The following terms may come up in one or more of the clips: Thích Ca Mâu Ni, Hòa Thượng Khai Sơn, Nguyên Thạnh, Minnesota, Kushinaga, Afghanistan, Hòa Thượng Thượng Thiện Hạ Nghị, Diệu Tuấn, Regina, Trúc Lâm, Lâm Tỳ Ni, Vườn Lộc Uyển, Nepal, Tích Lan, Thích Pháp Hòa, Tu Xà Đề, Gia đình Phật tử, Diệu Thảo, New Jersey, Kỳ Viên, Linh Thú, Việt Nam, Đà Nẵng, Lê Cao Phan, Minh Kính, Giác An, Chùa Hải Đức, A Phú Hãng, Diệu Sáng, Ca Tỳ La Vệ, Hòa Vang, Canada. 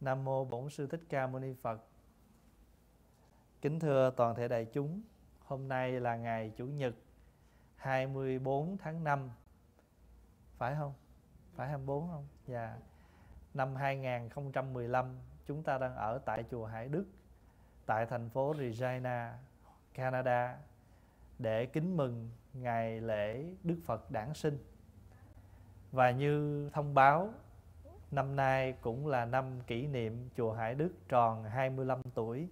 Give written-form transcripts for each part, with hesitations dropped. Nam Mô Bổn Sư Thích Ca Mâu Ni Phật. Kính thưa toàn thể đại chúng, hôm nay là ngày Chủ nhật 24 tháng 5. Phải không? Phải 24 không? Dạ. Năm 2015, chúng ta đang ở tại Chùa Hải Đức, tại thành phố Regina, Canada, để kính mừng ngày lễ Đức Phật Đản sinh. Và như thông báo, năm nay cũng là năm kỷ niệm Chùa Hải Đức tròn 25 tuổi.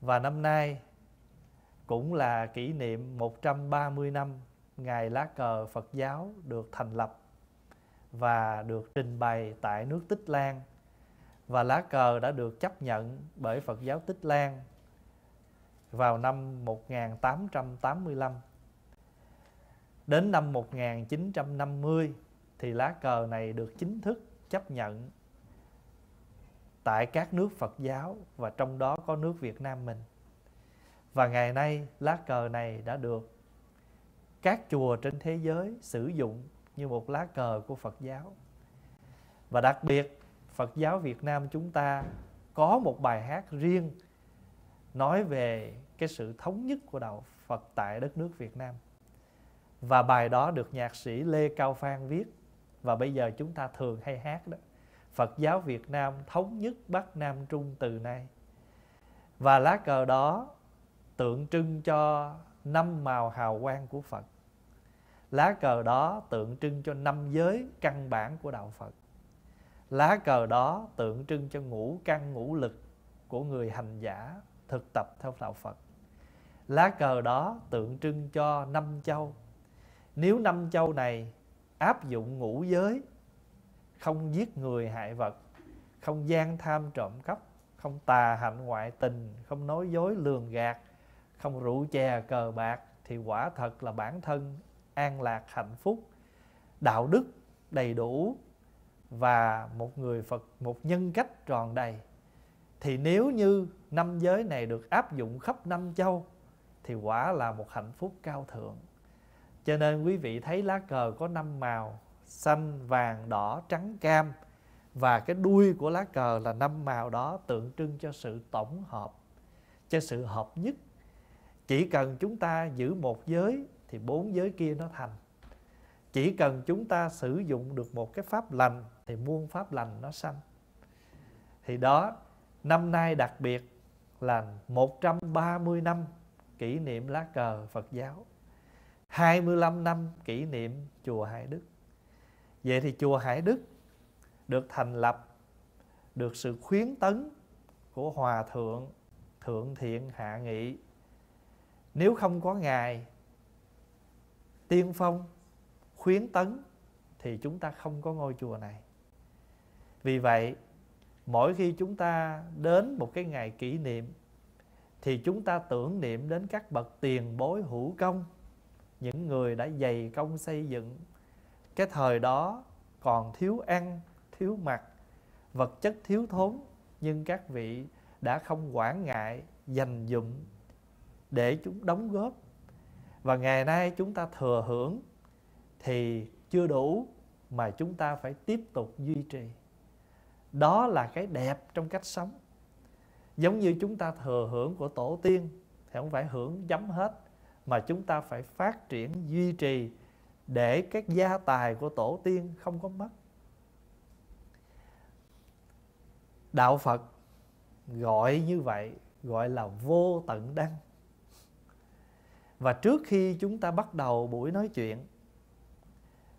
Và năm nay cũng là kỷ niệm 130 năm Ngày lá cờ Phật giáo được thành lập và được trình bày tại nước Tích Lan. Và lá cờ đã được chấp nhận bởi Phật giáo Tích Lan vào năm 1885. Đến năm 1950 thì lá cờ này được chính thức chấp nhận tại các nước Phật giáo, và trong đó có nước Việt Nam mình. Và ngày nay lá cờ này đã được các chùa trên thế giới sử dụng như một lá cờ của Phật giáo. Và đặc biệt Phật giáo Việt Nam chúng ta có một bài hát riêng nói về cái sự thống nhất của đạo Phật tại đất nước Việt Nam. Và bài đó được nhạc sĩ Lê Cao Phan viết, và bây giờ chúng ta thường hay hát đó: Phật giáo Việt Nam thống nhất Bắc Nam Trung từ nay. Và lá cờ đó tượng trưng cho 5 màu hào quang của Phật. Lá cờ đó tượng trưng cho 5 giới căn bản của đạo Phật. Lá cờ đó tượng trưng cho ngũ căn ngũ lực của người hành giả thực tập theo đạo Phật. Lá cờ đó tượng trưng cho 5 châu. Nếu 5 châu này áp dụng ngũ giới, không giết người hại vật, không gian tham trộm cắp, không tà hạnh ngoại tình, không nói dối lường gạt, không rượu chè cờ bạc, thì quả thật là bản thân an lạc, hạnh phúc, đạo đức đầy đủ và một người Phật, một nhân cách tròn đầy. Thì nếu như 5 giới này được áp dụng khắp 5 châu thì quả là một hạnh phúc cao thượng. Cho nên quý vị thấy lá cờ có 5 màu: xanh, vàng, đỏ, trắng, cam. Và cái đuôi của lá cờ là 5 màu đó tượng trưng cho sự tổng hợp, cho sự hợp nhất. Chỉ cần chúng ta giữ một giới thì 4 giới kia nó thành. Chỉ cần chúng ta sử dụng được một cái pháp lành thì muôn pháp lành nó sanh. Thì đó, năm nay đặc biệt là 130 năm kỷ niệm lá cờ Phật giáo, 25 năm kỷ niệm Chùa Hải Đức. Vậy thì Chùa Hải Đức được thành lập, được sự khuyến tấn của Hòa Thượng Thượng Thiện Hạ Nghị. Nếu không có Ngài tiên phong khuyến tấn thì chúng ta không có ngôi chùa này. Vì vậy, mỗi khi chúng ta đến một cái ngày kỷ niệm thì chúng ta tưởng niệm đến các bậc tiền bối hữu công, những người đã dày công xây dựng. Cái thời đó còn thiếu ăn, thiếu mặc, vật chất thiếu thốn, nhưng các vị đã không quản ngại dành dụm để chúng đóng góp. Và ngày nay chúng ta thừa hưởng thì chưa đủ, mà chúng ta phải tiếp tục duy trì. Đó là cái đẹp trong cách sống. Giống như chúng ta thừa hưởng của tổ tiên thì không phải hưởng chấm hết, mà chúng ta phải phát triển, duy trì để các gia tài của tổ tiên không có mất. Đạo Phật gọi như vậy, gọi là vô tận đăng. Và trước khi chúng ta bắt đầu buổi nói chuyện,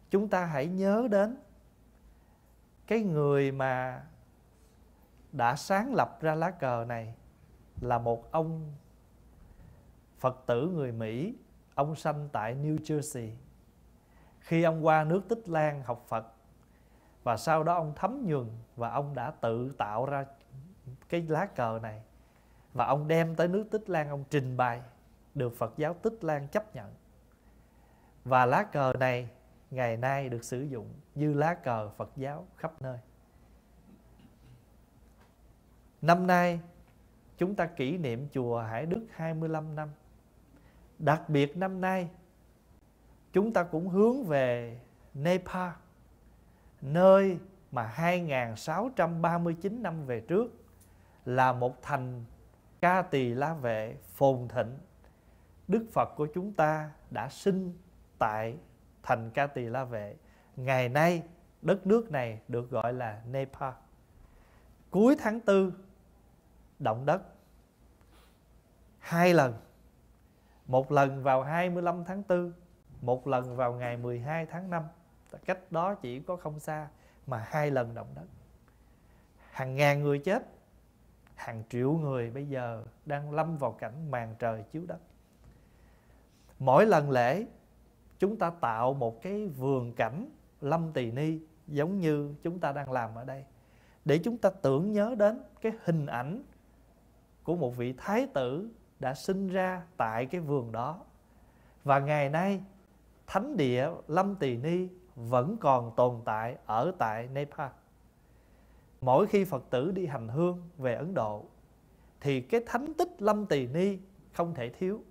chúng ta hãy nhớ đến cái người mà đã sáng lập ra lá cờ này, là một ông Phật tử người Mỹ. Ông sanh tại New Jersey. Khi ông qua nước Tích Lan học Phật, và sau đó ông thấm nhuần, và ông đã tự tạo ra cái lá cờ này, và ông đem tới nước Tích Lan, ông trình bày, được Phật giáo Tích Lan chấp nhận. Và lá cờ này ngày nay được sử dụng như lá cờ Phật giáo khắp nơi. Năm nay chúng ta kỷ niệm Chùa Hải Đức 25 năm. Đặc biệt năm nay chúng ta cũng hướng về Nepal, nơi mà 2.639 năm về trước là một thành Ca Tỳ La Vệ phồn thịnh. Đức Phật của chúng ta đã sinh tại thành Ca Tỳ La Vệ. Ngày nay đất nước này được gọi là Nepal. Cuối tháng 4 động đất 2 lần. Một lần vào 25 tháng 4, một lần vào ngày 12 tháng 5. Cách đó chỉ có không xa mà 2 lần động đất. Hàng ngàn người chết, hàng triệu người bây giờ đang lâm vào cảnh màn trời chiếu đất. Mỗi lần lễ chúng ta tạo một cái vườn cảnh Lâm Tỳ Ni giống như chúng ta đang làm ở đây, để chúng ta tưởng nhớ đến cái hình ảnh của một vị thái tử đã sinh ra tại cái vườn đó. Và ngày nay thánh địa Lâm Tỳ Ni vẫn còn tồn tại ở tại Nepal. Mỗi khi Phật tử đi hành hương về Ấn Độ thì cái thánh tích Lâm Tỳ Ni không thể thiếu.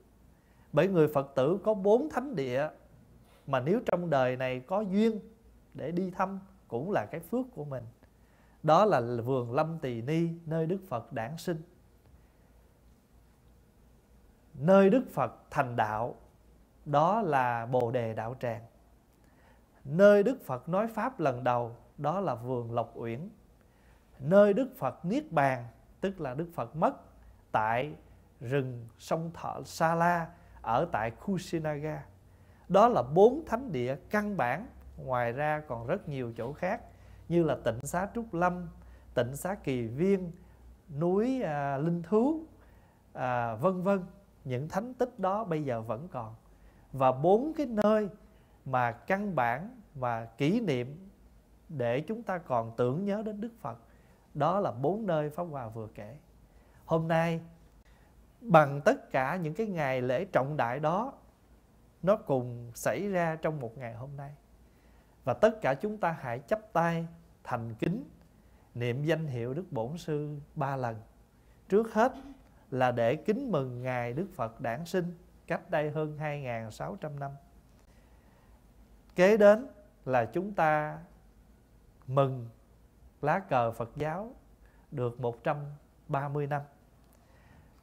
Bởi người Phật tử có 4 thánh địa mà nếu trong đời này có duyên để đi thăm cũng là cái phước của mình. Đó là vườn Lâm Tỳ Ni, nơi Đức Phật đản sinh, nơi Đức Phật thành đạo, đó là Bồ Đề Đạo Tràng. Nơi Đức Phật nói Pháp lần đầu, đó là vườn Lộc Uyển. Nơi Đức Phật niết bàn, tức là Đức Phật mất, tại rừng sông Thọ Sa La, ở tại Kushinaga. Đó là 4 thánh địa căn bản. Ngoài ra còn rất nhiều chỗ khác, như là tịnh xá Trúc Lâm, tịnh xá Kỳ Viên, núi Linh Thú, vân vân. Những thánh tích đó bây giờ vẫn còn. Và 4 cái nơi mà căn bản và kỷ niệm để chúng ta còn tưởng nhớ đến Đức Phật, đó là 4 nơi Pháp Hòa vừa kể. Hôm nay bằng tất cả những cái ngày lễ trọng đại đó, nó cùng xảy ra trong một ngày hôm nay. Và tất cả chúng ta hãy chắp tay thành kính niệm danh hiệu Đức Bổn Sư 3 lần. Trước hết là để kính mừng ngày Đức Phật đản sinh cách đây hơn 2.600 năm. Kế đến là chúng ta mừng lá cờ Phật giáo được 130 năm.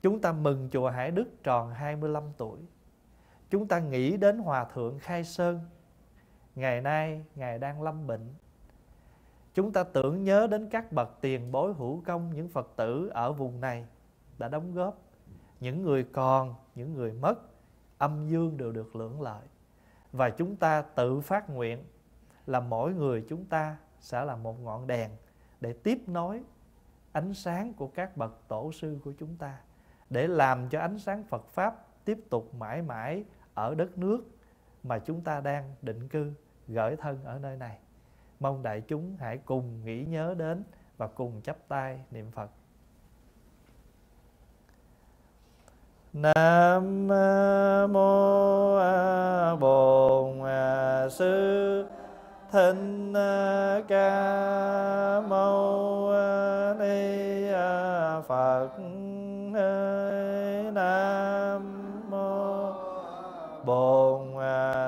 Chúng ta mừng chùa Hải Đức tròn 25 tuổi. Chúng ta nghĩ đến Hòa Thượng Khai Sơn. Ngày nay, Ngài đang lâm bệnh. Chúng ta tưởng nhớ đến các bậc tiền bối hữu công, những Phật tử ở vùng này đã đóng góp. Những người còn, những người mất, âm dương đều được lưỡng lợi. Và chúng ta tự phát nguyện là mỗi người chúng ta sẽ là một ngọn đèn để tiếp nối ánh sáng của các bậc tổ sư của chúng ta, để làm cho ánh sáng Phật Pháp tiếp tục mãi mãi ở đất nước mà chúng ta đang định cư, gửi thân ở nơi này. Mong đại chúng hãy cùng nghĩ nhớ đến và cùng chắp tay niệm Phật. Nam mô Bổn Sư Thích Ca Mâu Ni Phật. Nam mô Bổn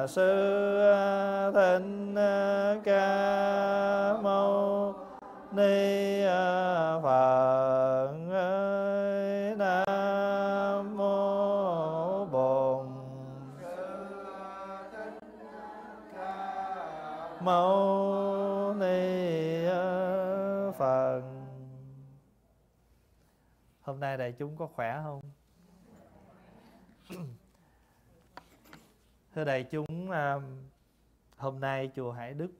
Sư Thích Ca Mâu Ni Phật. Nam mô Bổn Sư Thích Ca Mâu Ni Phật. Hôm nay đại chúng có khỏe không? Thưa đại chúng, hôm nay chùa Hải Đức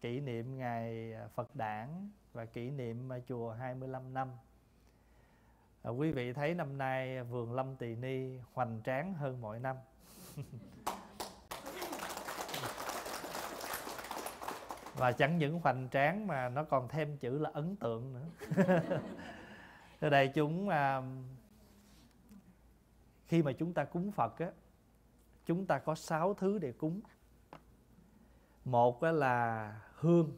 kỷ niệm ngày Phật đản và kỷ niệm chùa 25 năm. Quý vị thấy năm nay vườn Lâm Tỳ Ni hoành tráng hơn mọi năm. Và chẳng những hoành tráng mà nó còn thêm chữ là ấn tượng nữa. Thưa đại chúng, khi mà chúng ta cúng Phật á, chúng ta có 6 thứ để cúng. Một là hương,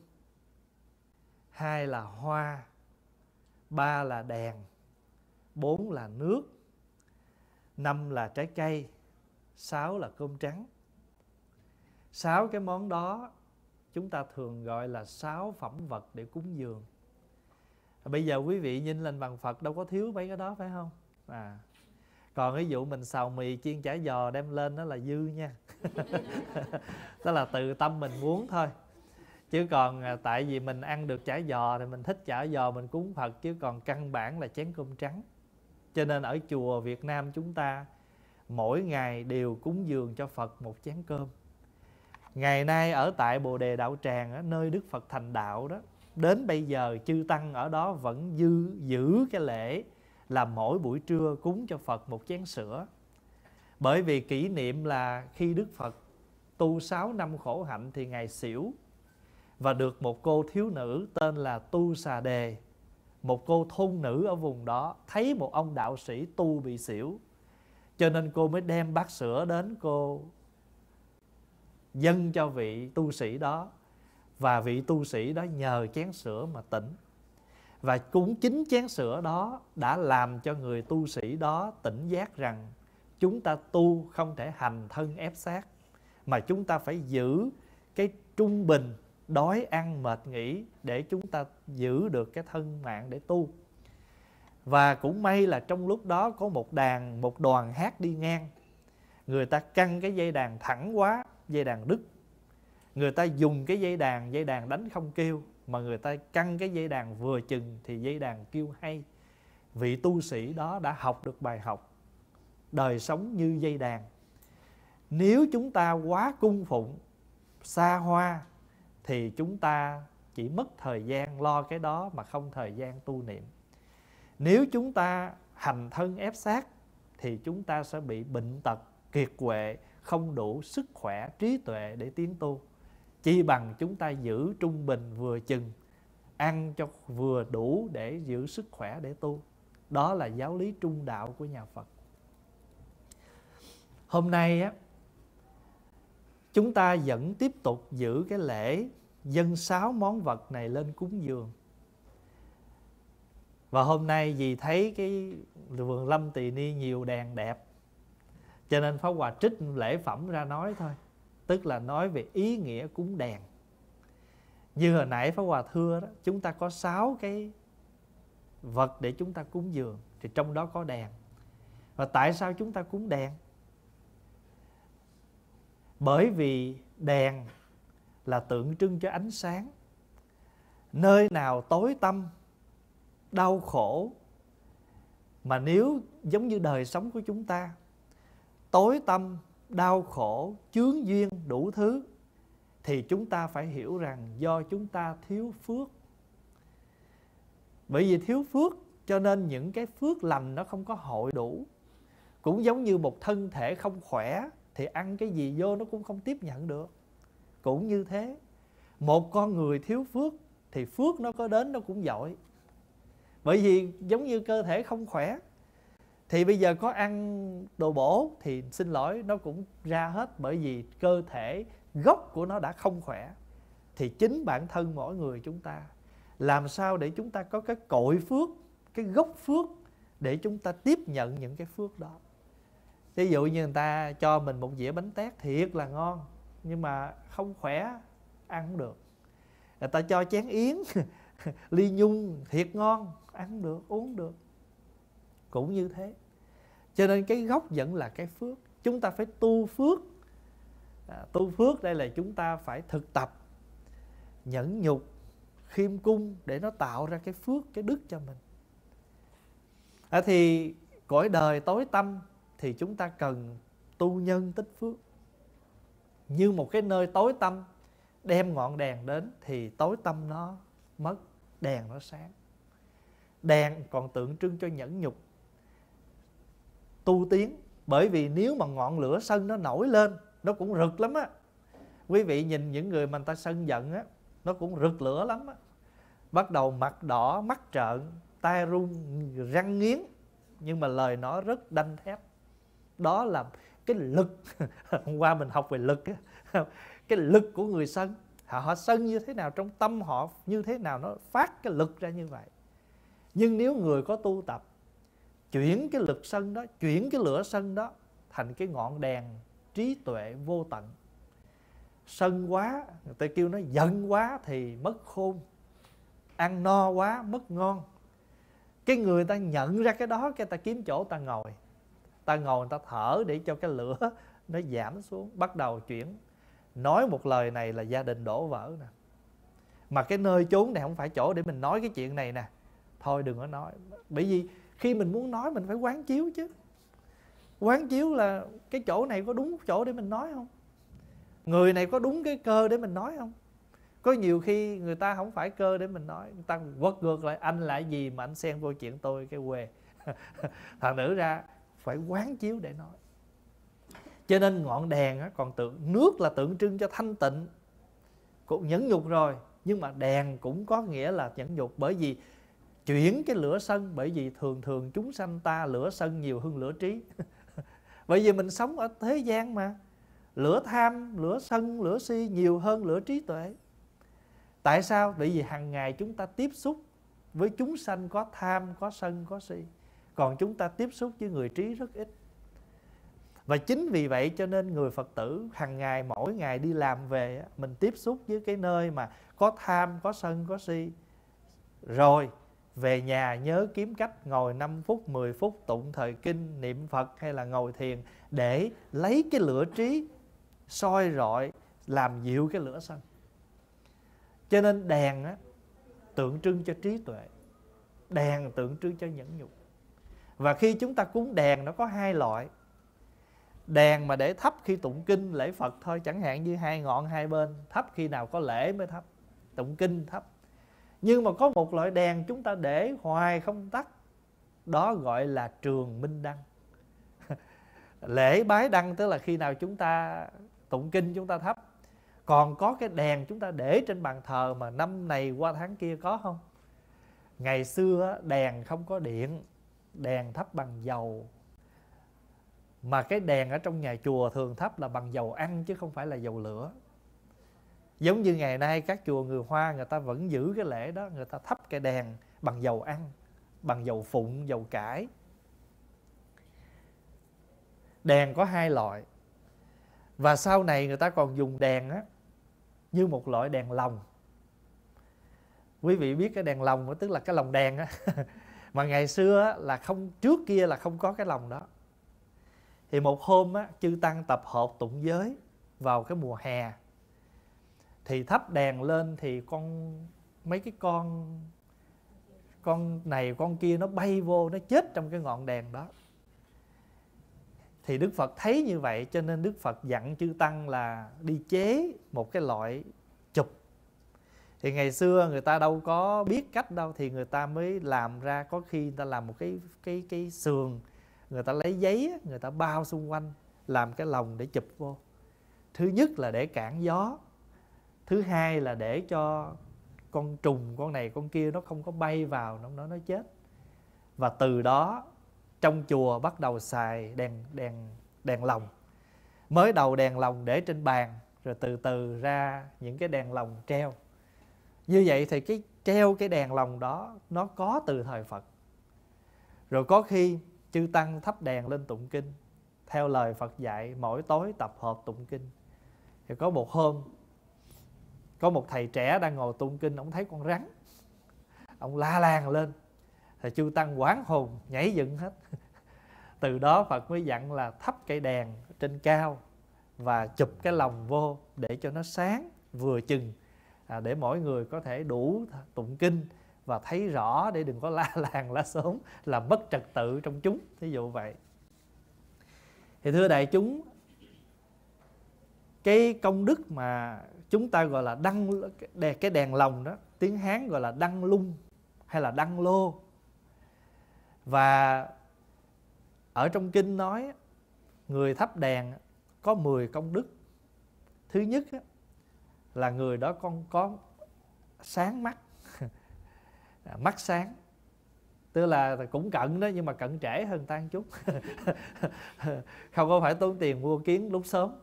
2 là hoa, 3 là đèn, 4 là nước, 5 là trái cây, 6 là cơm trắng. 6 cái món đó chúng ta thường gọi là 6 phẩm vật để cúng dường. Bây giờ quý vị nhìn lên bàn Phật đâu có thiếu mấy cái đó phải không? À, còn ví dụ mình xào mì chiên chả giò đem lên đó là dư nha. Đó là từ tâm mình muốn thôi. Chứ còn tại vì mình ăn được chả giò thì mình thích chả giò mình cúng Phật, chứ còn căn bản là chén cơm trắng. Cho nên ở chùa Việt Nam chúng ta mỗi ngày đều cúng dường cho Phật một chén cơm. Ngày nay ở tại Bồ Đề Đạo Tràng đó, nơi Đức Phật thành đạo đó, đến bây giờ chư tăng ở đó vẫn giữ cái lễ là mỗi buổi trưa cúng cho Phật một chén sữa. Bởi vì kỷ niệm là khi Đức Phật tu 6 năm khổ hạnh thì Ngài xỉu, và được một cô thiếu nữ tên là Tu Xà Đề, một cô thôn nữ ở vùng đó, thấy một ông đạo sĩ tu bị xỉu, cho nên cô mới đem bát sữa đến cô dâng cho vị tu sĩ đó. Và vị tu sĩ đó nhờ chén sữa mà tỉnh. Và cũng chính chén sữa đó đã làm cho người tu sĩ đó tỉnh giác rằng chúng ta tu không thể hành thân ép xác, mà chúng ta phải giữ cái trung bình, đói ăn mệt nghỉ để chúng ta giữ được cái thân mạng để tu. Và cũng may là trong lúc đó có một đoàn hát đi ngang. Người ta căng cái dây đàn thẳng quá, dây đàn đứt. Người ta dùng cái dây đàn đánh không kêu, mà người ta căng cái dây đàn vừa chừng thì dây đàn kêu hay. Vị tu sĩ đó đã học được bài học đời sống như dây đàn. Nếu chúng ta quá cung phụng xa hoa thì chúng ta chỉ mất thời gian lo cái đó mà không thời gian tu niệm. Nếu chúng ta hành thân ép xác thì chúng ta sẽ bị bệnh tật, kiệt quệ, không đủ sức khỏe, trí tuệ để tiến tu. Chỉ bằng chúng ta giữ trung bình vừa chừng, ăn cho vừa đủ để giữ sức khỏe để tu. Đó là giáo lý trung đạo của nhà Phật. Hôm nay á, chúng ta vẫn tiếp tục giữ cái lễ dâng 6 món vật này lên cúng dường. Và hôm nay vì thấy cái vườn Lâm Tỳ Ni nhiều đèn đẹp, cho nên Pháp Hòa trích lễ phẩm ra nói thôi, tức là nói về ý nghĩa cúng đèn. Như hồi nãy Pháp Hòa thưa đó, chúng ta có 6 cái vật để chúng ta cúng dường, thì trong đó có đèn. Và tại sao chúng ta cúng đèn? Bởi vì đèn là tượng trưng cho ánh sáng. Nơi nào tối tăm, đau khổ, mà nếu giống như đời sống của chúng ta, tối tăm, đau khổ, chướng duyên, đủ thứ, thì chúng ta phải hiểu rằng do chúng ta thiếu phước. Bởi vì thiếu phước cho nên những cái phước lành nó không có hội đủ. Cũng giống như một thân thể không khỏe thì ăn cái gì vô nó cũng không tiếp nhận được. Cũng như thế, một con người thiếu phước thì phước nó có đến nó cũng dội. Bởi vì giống như cơ thể không khỏe thì bây giờ có ăn đồ bổ thì xin lỗi nó cũng ra hết, bởi vì cơ thể gốc của nó đã không khỏe. Thì chính bản thân mỗi người chúng ta, làm sao để chúng ta có cái cội phước, cái gốc phước để chúng ta tiếp nhận những cái phước đó. Ví dụ như người ta cho mình một dĩa bánh tét thiệt là ngon, nhưng mà không khỏe, ăn không được. Người ta cho chén yến, ly nhung thiệt ngon, ăn không được, uống không được. Cũng như thế. Cho nên cái gốc vẫn là cái phước. Chúng ta phải tu phước. Tu phước đây là chúng ta phải thực tập, nhẫn nhục, khiêm cung để nó tạo ra cái phước, cái đức cho mình. Thì cõi đời tối tăm thì chúng ta cần tu nhân tích phước. Như một cái nơi tối tăm, đem ngọn đèn đến thì tối tăm nó mất, đèn nó sáng. Đèn còn tượng trưng cho nhẫn nhục, tu tiến. Bởi vì nếu mà ngọn lửa sân nó nổi lên, nó cũng rực lắm á. Quý vị nhìn những người mà người ta sân giận á, nó cũng rực lửa lắm á. Bắt đầu mặt đỏ, mắt trợn, tai run, răng nghiến, nhưng mà lời nó rất đanh thép. Đó là cái lực. Hôm qua mình học về lực á. Cái lực của người sân, họ sân như thế nào, trong tâm họ như thế nào, nó phát cái lực ra như vậy. Nhưng nếu người có tu tập, chuyển cái lực sân đó, chuyển cái lửa sân đó thành cái ngọn đèn trí tuệ vô tận. sân quá, người ta kêu nó giận quá thì mất khôn, ăn no quá mất ngon. Cái người ta nhận ra cái đó, cái ta kiếm chỗ ta ngồi. Ta ngồi người ta thở để cho cái lửa nó giảm xuống, bắt đầu chuyển. Nói một lời này là gia đình đổ vỡ nè. Mà cái nơi chốn này không phải chỗ để mình nói cái chuyện này nè. Thôi đừng có nói. Bởi vì khi mình muốn nói mình phải quán chiếu chứ. Quán chiếu là cái chỗ này có đúng chỗ để mình nói không? Người này có đúng cái cơ để mình nói không? Có nhiều khi người ta không phải cơ để mình nói, người ta quất ngược lại, anh là gì mà anh xen vô chuyện tôi cái quê. Thằng nữ ra phải quán chiếu để nói. Cho nên ngọn đèn còn tượng, nước là tượng trưng cho thanh tịnh, cũng nhẫn nhục rồi. Nhưng mà đèn cũng có nghĩa là nhẫn nhục, bởi vì chuyển cái lửa sân. Bởi vì thường thường chúng sanh ta lửa sân nhiều hơn lửa trí. Bởi vì mình sống ở thế gian mà, lửa tham, lửa sân, lửa si nhiều hơn lửa trí tuệ. Tại sao? Bởi vì hàng ngày chúng ta tiếp xúc với chúng sanh có tham, có sân, có si. Còn chúng ta tiếp xúc với người trí rất ít. Và chính vì vậy cho nên người Phật tử hàng ngày, mỗi ngày đi làm về, mình tiếp xúc với cái nơi mà có tham, có sân, có si. Rồi về nhà nhớ kiếm cách ngồi 5 phút, 10 phút tụng thời kinh, niệm Phật hay là ngồi thiền, để lấy cái lửa trí soi rọi, làm dịu cái lửa sân. Cho nên đèn á, tượng trưng cho trí tuệ, đèn tượng trưng cho nhẫn nhục. Và khi chúng ta cúng đèn nó có hai loại. Đèn mà để thắp khi tụng kinh lễ Phật thôi, chẳng hạn như hai ngọn hai bên, thắp khi nào có lễ mới thắp, tụng kinh thắp. Nhưng mà có một loại đèn chúng ta để hoài không tắt, đó gọi là trường minh đăng. Lễ bái đăng tức là khi nào chúng ta tụng kinh chúng ta thắp. Còn có cái đèn chúng ta để trên bàn thờ mà năm này qua tháng kia có không? Ngày xưa đèn không có điện, đèn thắp bằng dầu. Mà cái đèn ở trong nhà chùa thường thắp là bằng dầu ăn chứ không phải là dầu lửa. Giống như ngày nay các chùa người Hoa người ta vẫn giữ cái lễ đó, người ta thắp cái đèn bằng dầu ăn, bằng dầu phụng, dầu cải. Đèn có hai loại. Và sau này người ta còn dùng đèn á, như một loại đèn lồng. Quý vị biết cái đèn lồng đó, tức là cái lồng đèn á. Mà ngày xưa á, là không, trước kia là không có cái lồng đó. Thì một hôm á, chư tăng tập hợp tụng giới vào cái mùa hè, thì thắp đèn lên thì con này con kia nó bay vô, nó chết trong cái ngọn đèn đó. Thì Đức Phật thấy như vậy cho nên Đức Phật dặn chư tăng là đi chế một cái loại chụp. Thì ngày xưa người ta đâu có biết cách đâu, thì người ta mới làm ra, có khi người ta làm một cái sườn, người ta lấy giấy, người ta bao xung quanh, làm cái lồng để chụp vô. Thứ nhất là để cản gió, thứ hai là để cho con trùng, con này con kia nó không có bay vào, nó chết. Và từ đó trong chùa bắt đầu xài đèn lồng. Mới đầu đèn lồng để trên bàn, rồi từ từ ra những cái đèn lồng treo. Như vậy thì cái treo cái đèn lồng đó nó có từ thời Phật. Rồi có khi chư tăng thắp đèn lên tụng kinh theo lời Phật dạy, mỗi tối tập hợp tụng kinh. Thì có một hôm có một thầy trẻ đang ngồi tụng kinh, ông thấy con rắn, ông la làng lên. Thì chư tăng hoảng hồn, nhảy dựng hết. Từ đó Phật mới dặn là thắp cây đèn trên cao và chụp cái lồng vô để cho nó sáng vừa chừng, để mỗi người có thể đủ tụng kinh và thấy rõ, để đừng có la làng la xóm làm mất trật tự trong chúng, thí dụ vậy. Thì thưa đại chúng, cái công đức mà chúng ta gọi là cái đèn lồng đó, tiếng Hán gọi là đăng lung hay là đăng lô. Và ở trong kinh nói người thắp đèn có 10 công đức. Thứ nhất là người đó con có sáng mắt. Mắt sáng, tức là cũng cận đó, nhưng mà cận trễ hơn ta một chút. Không có phải tốn tiền mua kiến lúc sớm.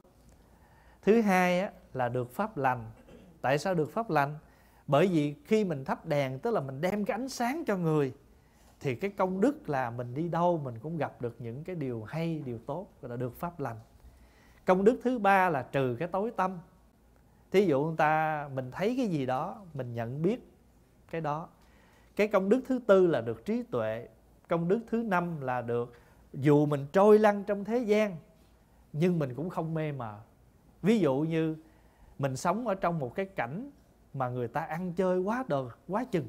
Thứ hai là được pháp lành. Tại sao được pháp lành? Bởi vì khi mình thắp đèn, tức là mình đem cái ánh sáng cho người, thì cái công đức là mình đi đâu mình cũng gặp được những cái điều hay, điều tốt, gọi là được pháp lành. Công đức thứ ba là trừ cái tối tâm. Thí dụ người ta mình thấy cái gì đó, mình nhận biết cái đó. Cái công đức thứ tư là được trí tuệ. Công đức thứ năm là được, dù mình trôi lăn trong thế gian nhưng mình cũng không mê mờ. Ví dụ như mình sống ở trong một cái cảnh mà người ta ăn chơi quá đờn, quá chừng,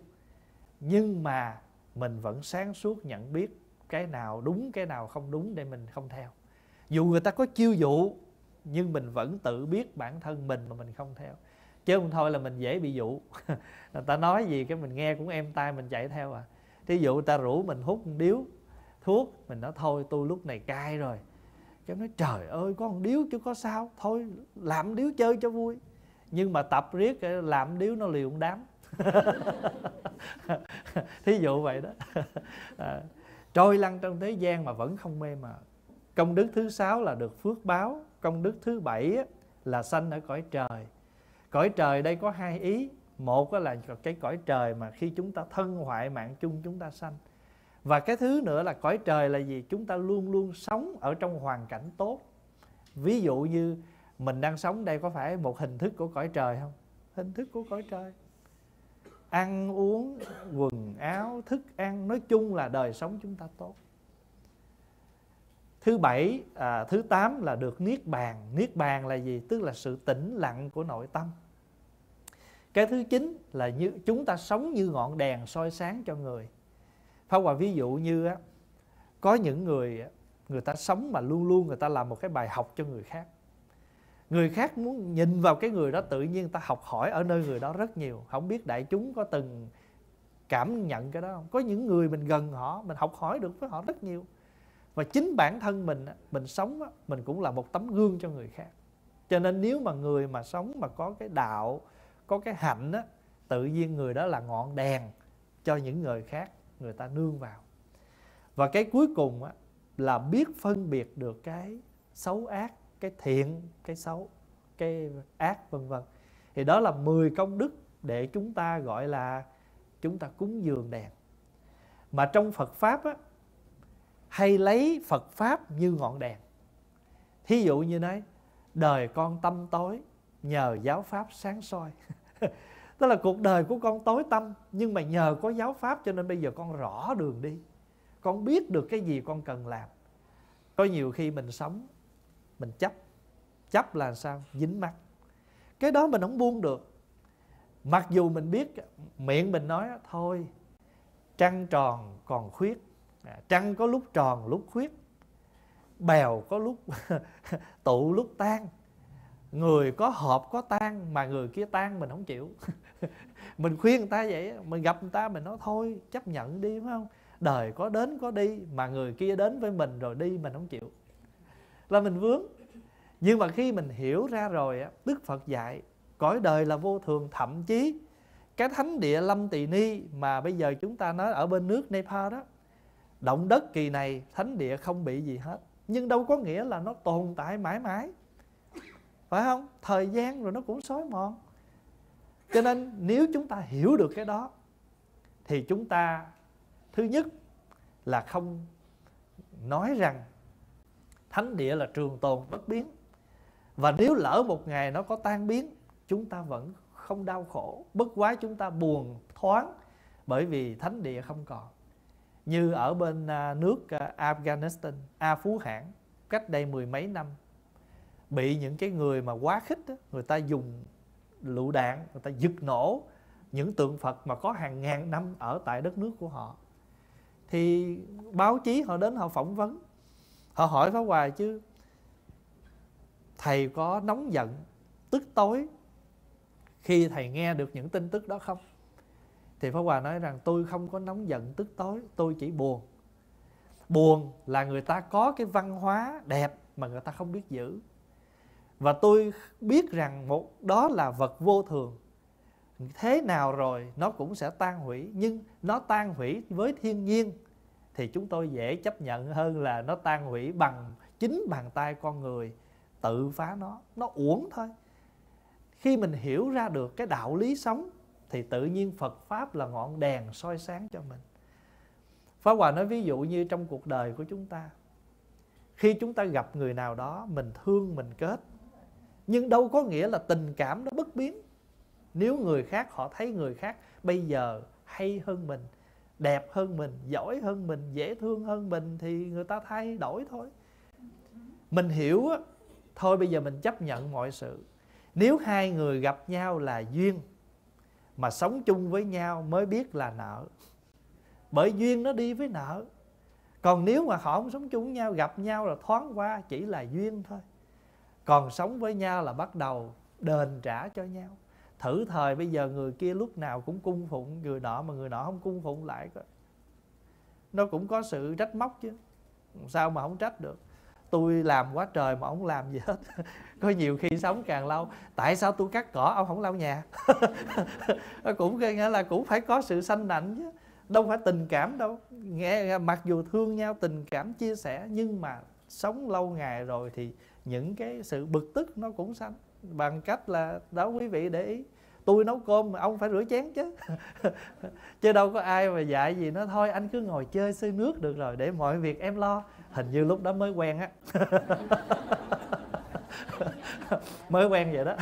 nhưng mà mình vẫn sáng suốt nhận biết cái nào đúng, cái nào không đúng để mình không theo. Dù người ta có chiêu dụ nhưng mình vẫn tự biết bản thân mình mà mình không theo. Chứ không thôi là mình dễ bị dụ. Người ta nói gì cái mình nghe cũng êm tai mình chạy theo à. Thí dụ người ta rủ mình hút một điếu thuốc, mình nói thôi tôi lúc này cai rồi. Cái nói trời ơi có một điếu chứ có sao, thôi làm điếu chơi cho vui. Nhưng mà tập riết làm điếu nó liều một đám. Thí dụ vậy đó. Trôi lăn trong thế gian mà vẫn không mê mờ. Công đức thứ sáu là được phước báo. Công đức thứ bảy là sanh ở cõi trời. Cõi trời đây có hai ý. Một là cái cõi trời mà khi chúng ta thân hoại mạng chung chúng ta sanh. Và cái thứ nữa là cõi trời là gì? Chúng ta luôn luôn sống ở trong hoàn cảnh tốt. Ví dụ như mình đang sống đây có phải một hình thức của cõi trời không? Hình thức của cõi trời. Ăn uống, quần áo, thức ăn, nói chung là đời sống chúng ta tốt. Thứ tám là được niết bàn. Niết bàn là gì? Tức là sự tĩnh lặng của nội tâm. Cái thứ chín là như chúng ta sống như ngọn đèn soi sáng cho người. Pháp Hòa ví dụ như á, có những người ta sống mà luôn luôn người ta làm một cái bài học cho người khác. Người khác muốn nhìn vào cái người đó tự nhiên ta học hỏi ở nơi người đó rất nhiều. Không biết đại chúng có từng cảm nhận cái đó không? Có những người mình gần họ, mình học hỏi được với họ rất nhiều. Và chính bản thân mình sống, mình cũng là một tấm gương cho người khác. Cho nên nếu mà người mà sống mà có cái đạo, có cái hạnh, tự nhiên người đó là ngọn đèn cho những người khác, người ta nương vào. Và cái cuối cùng là biết phân biệt được cái xấu ác, cái thiện, cái xấu, cái ác vân vân. Thì đó là 10 công đức để chúng ta gọi là chúng ta cúng dường đèn. Mà trong Phật Pháp á, hay lấy Phật Pháp như ngọn đèn. Thí dụ như nói, đời con tâm tối, nhờ giáo Pháp sáng soi. Tức là cuộc đời của con tối tâm, nhưng mà nhờ có giáo Pháp cho nên bây giờ con rõ đường đi. Con biết được cái gì con cần làm. Có nhiều khi mình sống, mình chấp. Chấp là sao? Dính mắc. Cái đó mình không buông được. Mặc dù mình biết, miệng mình nói, thôi, trăng tròn còn khuyết. Trăng có lúc tròn lúc khuyết, bèo có lúc tụ lúc tan. Người có hợp có tan, mà người kia tan mình không chịu. Mình khuyên người ta vậy, mình gặp người ta mình nói thôi chấp nhận đi, phải không? Đời có đến có đi, mà người kia đến với mình rồi đi mình không chịu, là mình vướng. Nhưng mà khi mình hiểu ra rồi á, Đức Phật dạy cõi đời là vô thường. Thậm chí cái thánh địa Lâm Tỳ Ni mà bây giờ chúng ta nói ở bên nước Nepal đó, động đất kỳ này thánh địa không bị gì hết, nhưng đâu có nghĩa là nó tồn tại mãi mãi, phải không? Thời gian rồi nó cũng xói mòn. Cho nên nếu chúng ta hiểu được cái đó thì chúng ta thứ nhất là không nói rằng thánh địa là trường tồn bất biến, và nếu lỡ một ngày nó có tan biến chúng ta vẫn không đau khổ, bất quá chúng ta buồn thoáng bởi vì thánh địa không còn. Như ở bên nước Afghanistan, A Phú Hãng, cách đây mười mấy năm, bị những cái người mà quá khích đó, người ta dùng lựu đạn, người ta giật nổ những tượng Phật mà có hàng ngàn năm ở tại đất nước của họ. Thì báo chí họ đến họ phỏng vấn, họ hỏi Pháp Hòa chứ thầy có nóng giận, tức tối khi thầy nghe được những tin tức đó không? Thì Pháp Hòa nói rằng tôi không có nóng giận tức tối, tôi chỉ buồn. Buồn là người ta có cái văn hóa đẹp mà người ta không biết giữ. Và tôi biết rằng một đó là vật vô thường. Thế nào rồi nó cũng sẽ tan hủy, nhưng nó tan hủy với thiên nhiên thì chúng tôi dễ chấp nhận hơn là nó tan hủy bằng chính bàn tay con người tự phá nó uổng thôi. Khi mình hiểu ra được cái đạo lý sống thì tự nhiên Phật Pháp là ngọn đèn soi sáng cho mình. Pháp Hòa nói ví dụ như trong cuộc đời của chúng ta, khi chúng ta gặp người nào đó, mình thương, mình kết, Nhưng đâu có nghĩa là tình cảm nó bất biến. Nếu người khác họ thấy người khác bây giờ hay hơn mình, đẹp hơn mình, giỏi hơn mình, dễ thương hơn mình thì người ta thay đổi thôi. Mình hiểu á, thôi bây giờ mình chấp nhận mọi sự. Nếu hai người gặp nhau là duyên, mà sống chung với nhau mới biết là nợ. Bởi duyên nó đi với nợ. Còn nếu mà họ không sống chung với nhau, gặp nhau là thoáng qua, chỉ là duyên thôi. Còn sống với nhau là bắt đầu đền trả cho nhau. Thử thời bây giờ người kia lúc nào cũng cung phụng người nọ, mà người nọ không cung phụng lại, nó cũng có sự trách móc chứ. Sao mà không trách được? Tôi làm quá trời mà ông làm gì hết. Có nhiều khi sống càng lâu, tại sao tôi cắt cỏ ông không lau nhà? Cũng nghĩa là cũng phải có sự sanh nạnh chứ. Đâu phải tình cảm đâu. Nghe mặc dù thương nhau, tình cảm chia sẻ, nhưng mà sống lâu ngày rồi thì những cái sự bực tức nó cũng sanh. Bằng cách là đó, quý vị để ý, tôi nấu cơm mà ông phải rửa chén chứ. Chứ đâu có ai mà dạy gì nó, thôi anh cứ ngồi chơi xơi nước được rồi, để mọi việc em lo. Hình như lúc đó mới quen á. Mới quen vậy đó.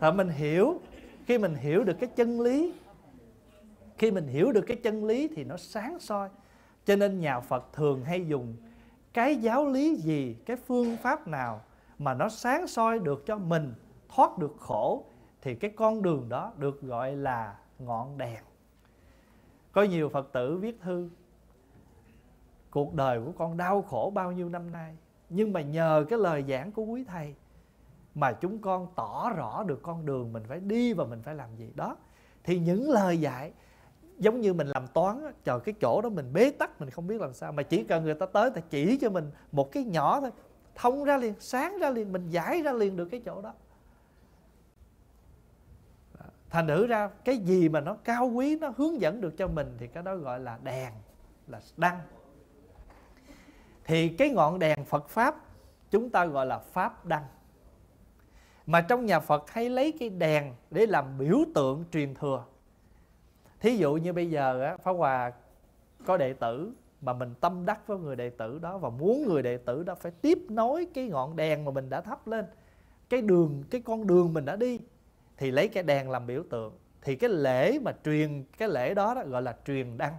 Thật mình hiểu. Khi mình hiểu được cái chân lý, khi mình hiểu được cái chân lý thì nó sáng soi. Cho nên nhà Phật thường hay dùng cái giáo lý gì, cái phương pháp nào mà nó sáng soi được cho mình thoát được khổ thì cái con đường đó được gọi là ngọn đèn. Có nhiều Phật tử viết thư: cuộc đời của con đau khổ bao nhiêu năm nay, nhưng mà nhờ cái lời giảng của quý thầy mà chúng con tỏ rõ được con đường mình phải đi và mình phải làm gì đó. Thì những lời dạy giống như mình làm toán, chờ cái chỗ đó mình bế tắc, mình không biết làm sao, mà chỉ cần người ta tới, ta chỉ cho mình một cái nhỏ thôi, thông ra liền, sáng ra liền, mình giải ra liền được cái chỗ đó. Thành thử ra cái gì mà nó cao quý, nó hướng dẫn được cho mình thì cái đó gọi là đèn, là đăng. Thì cái ngọn đèn Phật Pháp chúng ta gọi là Pháp Đăng. Mà trong nhà Phật hay lấy cái đèn để làm biểu tượng truyền thừa. Thí dụ như bây giờ Pháp Hòa có đệ tử, mà mình tâm đắc với người đệ tử đó và muốn người đệ tử đó phải tiếp nối cái ngọn đèn mà mình đã thắp lên, cái đường, cái con đường mình đã đi, thì lấy cái đèn làm biểu tượng. Thì cái lễ mà truyền, cái lễ đó, đó gọi là truyền đăng.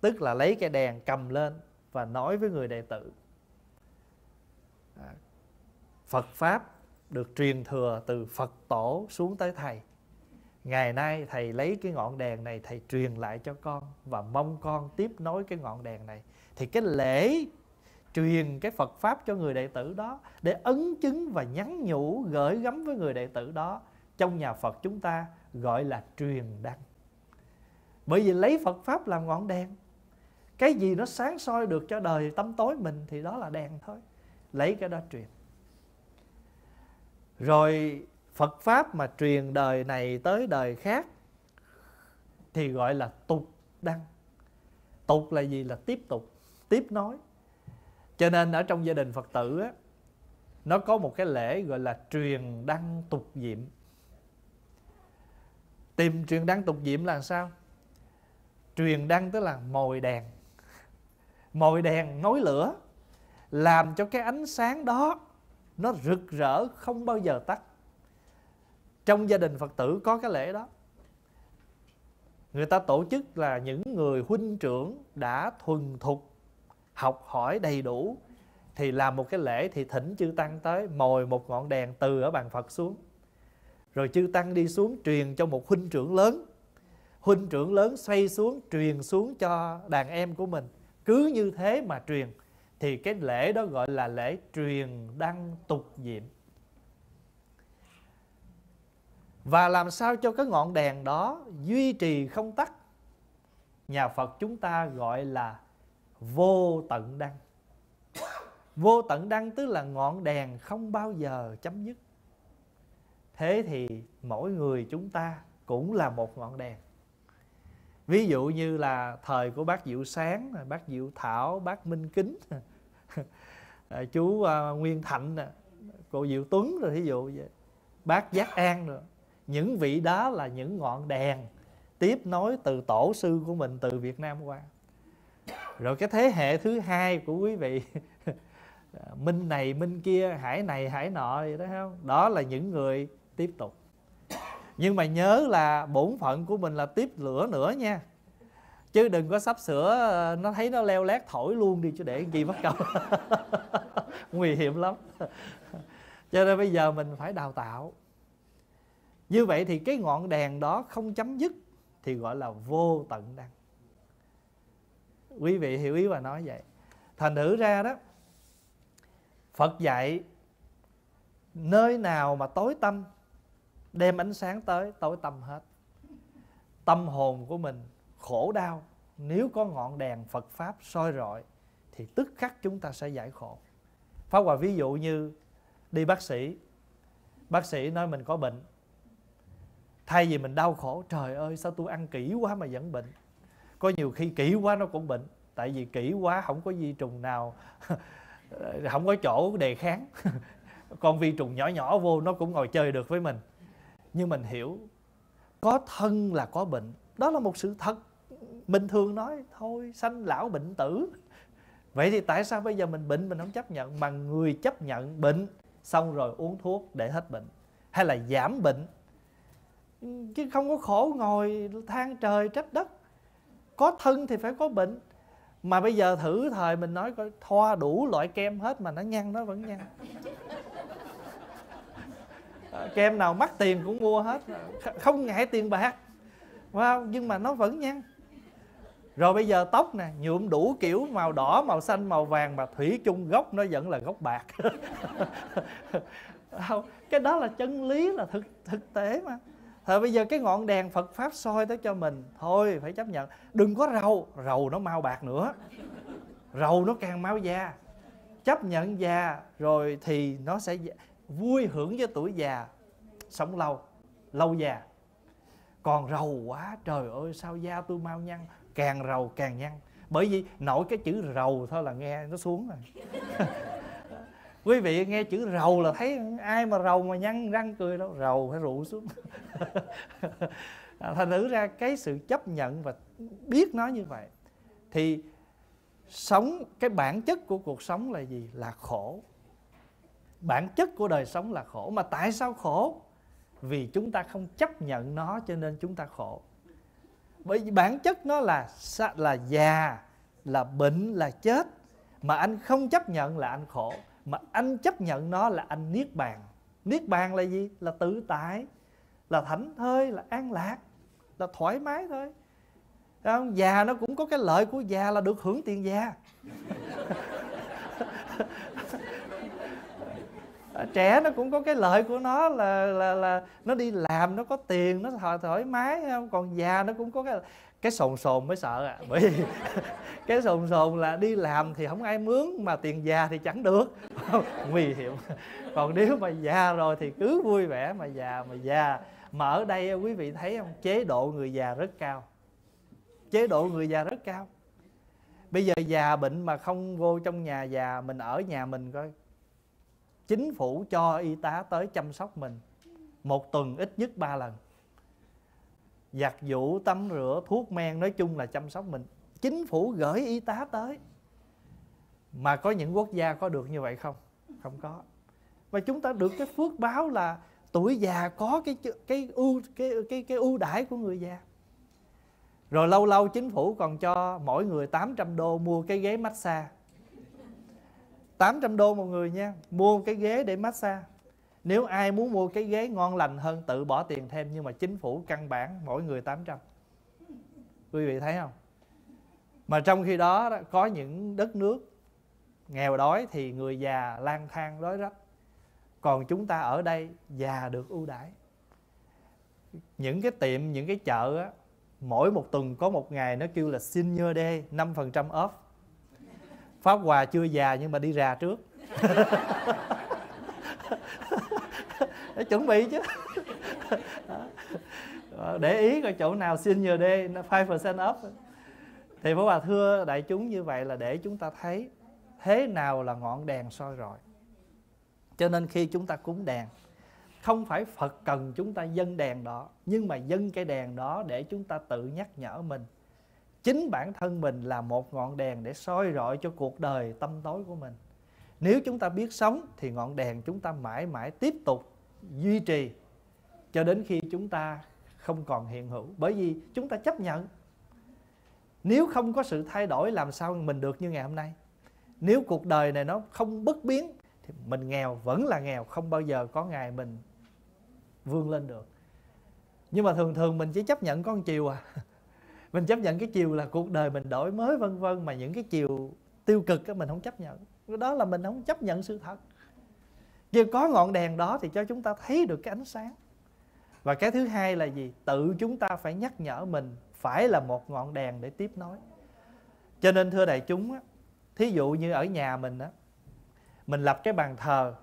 Tức là lấy cái đèn cầm lên và nói với người đệ tử. Phật Pháp được truyền thừa từ Phật Tổ xuống tới Thầy. Ngày nay Thầy lấy cái ngọn đèn này, Thầy truyền lại cho con và mong con tiếp nối cái ngọn đèn này. Thì cái lễ truyền cái Phật Pháp cho người đệ tử đó, để ấn chứng và nhắn nhủ, gửi gắm với người đệ tử đó, trong nhà Phật chúng ta gọi là truyền đăng. Bởi vì lấy Phật Pháp làm ngọn đèn. Cái gì nó sáng soi được cho đời tăm tối mình thì đó là đèn thôi. Lấy cái đó truyền. Rồi Phật Pháp mà truyền đời này tới đời khác thì gọi là tục đăng. Tục là gì? Là tiếp tục, tiếp nối. Cho nên ở trong gia đình Phật tử á, nó có một cái lễ gọi là truyền đăng tục diệm. Tìm truyền đăng tục diệm là sao? Truyền đăng tức là mồi đèn. Mồi đèn nối lửa, làm cho cái ánh sáng đó nó rực rỡ không bao giờ tắt. Trong gia đình Phật tử có cái lễ đó. Người ta tổ chức là những người huynh trưởng đã thuần thục, học hỏi đầy đủ, thì làm một cái lễ, thì thỉnh chư Tăng tới mồi một ngọn đèn từ ở bàn Phật xuống. Rồi chư Tăng đi xuống truyền cho một huynh trưởng lớn. Huynh trưởng lớn xoay xuống, truyền xuống cho đàn em của mình. Cứ như thế mà truyền. Thì cái lễ đó gọi là lễ truyền đăng tục diệm. Và làm sao cho cái ngọn đèn đó duy trì không tắt, nhà Phật chúng ta gọi là vô tận đăng. Vô tận đăng tức là ngọn đèn không bao giờ chấm dứt. Thế thì mỗi người chúng ta cũng là một ngọn đèn. Ví dụ như là thời của bác Diệu Sáng, bác Diệu Thảo, bác Minh Kính, chú Nguyên Thạnh, cô Diệu Tuấn rồi, thí dụ vậy, bác Giác An rồi. Những vị đó là những ngọn đèn tiếp nối từ tổ sư của mình từ Việt Nam qua. Rồi cái thế hệ thứ hai của quý vị minh này minh kia, hải này hải nọ gì đó, không? Đó là những người tiếp tục. Nhưng mà nhớ là bổn phận của mình là tiếp lửa nữa nha, chứ đừng có sắp sửa nó thấy nó leo lét thổi luôn đi, chứ để gì mất công nguy hiểm lắm. Cho nên bây giờ mình phải đào tạo. Như vậy thì cái ngọn đèn đó không chấm dứt thì gọi là vô tận đăng. Quý vị hiểu ý và nói vậy. Thành thử ra đó, Phật dạy nơi nào mà tối tâm đem ánh sáng tới, tối tâm hết. Tâm hồn của mình khổ đau, nếu có ngọn đèn Phật Pháp soi rọi thì tức khắc chúng ta sẽ giải khổ. Pháp Hòa ví dụ như đi bác sĩ nói mình có bệnh, thay vì mình đau khổ, trời ơi sao tôi ăn kỹ quá mà vẫn bệnh. Có nhiều khi kỹ quá nó cũng bệnh, tại vì kỹ quá không có vi trùng nào, không có chỗ đề kháng. Con vi trùng nhỏ nhỏ vô nó cũng ngồi chơi được với mình. Nhưng mình hiểu, có thân là có bệnh, đó là một sự thật. Bình thường nói thôi, sanh lão bệnh tử. Vậy thì tại sao bây giờ mình bệnh mình không chấp nhận, mà người chấp nhận bệnh xong rồi uống thuốc để hết bệnh hay là giảm bệnh, chứ không có khổ ngồi than trời trách đất. Có thân thì phải có bệnh. Mà bây giờ thử thời mình nói coi, thoa đủ loại kem hết mà nó nhăn, nó vẫn nhăn. Kem nào mắc tiền cũng mua hết, không ngại tiền bạc, wow, nhưng mà nó vẫn nhăn. Rồi bây giờ tóc nè, nhuộm đủ kiểu màu đỏ, màu xanh, màu vàng, mà thủy chung gốc nó vẫn là gốc bạc. Cái đó là chân lý, là thực tế mà. Thôi bây giờ cái ngọn đèn Phật Pháp soi tới cho mình, thôi phải chấp nhận. Đừng có rầu, rầu nó mau bạc nữa, rầu nó càng mau già. Chấp nhận già rồi thì nó sẽ vui hưởng với tuổi già, sống lâu, lâu già. Còn rầu quá, trời ơi sao da tôi mau nhăn, càng rầu càng nhăn. Bởi vì nội cái chữ rầu thôi là nghe nó xuống rồi. Quý vị nghe chữ rầu là thấy ai mà rầu mà nhăn răng cười đâu, rầu phải rụ xuống. Thành thử ra cái sự chấp nhận và biết nó như vậy thì sống, cái bản chất của cuộc sống là gì? Là khổ. Bản chất của đời sống là khổ. Mà tại sao khổ? Vì chúng ta không chấp nhận nó cho nên chúng ta khổ. Bởi vì bản chất nó là già, là bệnh, là chết. Mà anh không chấp nhận là anh khổ. Mà anh chấp nhận nó là anh niết bàn. Niết bàn là gì? Là tự tại, là thảnh thơi, là an lạc, là thoải mái thôi. Đấy không? Già nó cũng có cái lợi của già là được hưởng tiền già. Trẻ nó cũng có cái lợi của nó là nó đi làm, nó có tiền, nó thoải mái. Không? Còn già nó cũng có cái sồn mới sợ à. Bởi vì cái sồn là đi làm thì không ai mướn, mà tiền già thì chẳng được. Nguy hiểm. Còn nếu mà già rồi thì cứ vui vẻ mà già mà già. Mà ở đây quý vị thấy không, chế độ người già rất cao. Chế độ người già rất cao. Bây giờ già bệnh mà không vô trong nhà già, mình ở nhà mình coi. Chính phủ cho y tá tới chăm sóc mình một tuần ít nhất 3 lần, giặt giũ, tắm rửa, thuốc men, nói chung là chăm sóc mình. Chính phủ gửi y tá tới. Mà có những quốc gia có được như vậy không? Không có. Và chúng ta được cái phước báo là tuổi già có cái ưu đãi của người già. Rồi lâu lâu chính phủ còn cho mỗi người 800 đô mua cái ghế massage. 800 đô một người nha, mua cái ghế để massage. Nếu ai muốn mua cái ghế ngon lành hơn tự bỏ tiền thêm, nhưng mà chính phủ căn bản mỗi người 800. Quý vị thấy không? Mà trong khi đó có những đất nước nghèo đói thì người già lang thang đói rách. Còn chúng ta ở đây già được ưu đãi. Những cái tiệm, những cái chợ á, mỗi một tuần có một ngày nó kêu là Senior Day, 5% off. Pháp Hòa chưa già nhưng mà đi rà trước. Để chuẩn bị chứ. Để ý coi chỗ nào Senior Day 5% off. Thì Pháp Hòa thưa đại chúng như vậy là để chúng ta thấy thế nào là ngọn đèn soi rọi. Cho nên khi chúng ta cúng đèn, không phải Phật cần chúng ta dâng đèn đó, nhưng mà dâng cái đèn đó để chúng ta tự nhắc nhở mình. Chính bản thân mình là một ngọn đèn để soi rọi cho cuộc đời tâm tối của mình. Nếu chúng ta biết sống thì ngọn đèn chúng ta mãi mãi tiếp tục duy trì cho đến khi chúng ta không còn hiện hữu. Bởi vì chúng ta chấp nhận. Nếu không có sự thay đổi làm sao mình được như ngày hôm nay? Nếu cuộc đời này nó không bất biến thì mình nghèo vẫn là nghèo, không bao giờ có ngày mình vươn lên được. Nhưng mà thường thường mình chỉ chấp nhận con chiều à. Mình chấp nhận cái chiều là cuộc đời mình đổi mới vân vân, mà những cái chiều tiêu cực mình không chấp nhận. Đó là mình không chấp nhận sự thật. Vì có ngọn đèn đó thì cho chúng ta thấy được cái ánh sáng. Và cái thứ hai là gì? Tự chúng ta phải nhắc nhở mình phải là một ngọn đèn để tiếp nối. Cho nên thưa đại chúng, thí dụ như ở nhà mình á, mình lập cái bàn thờ,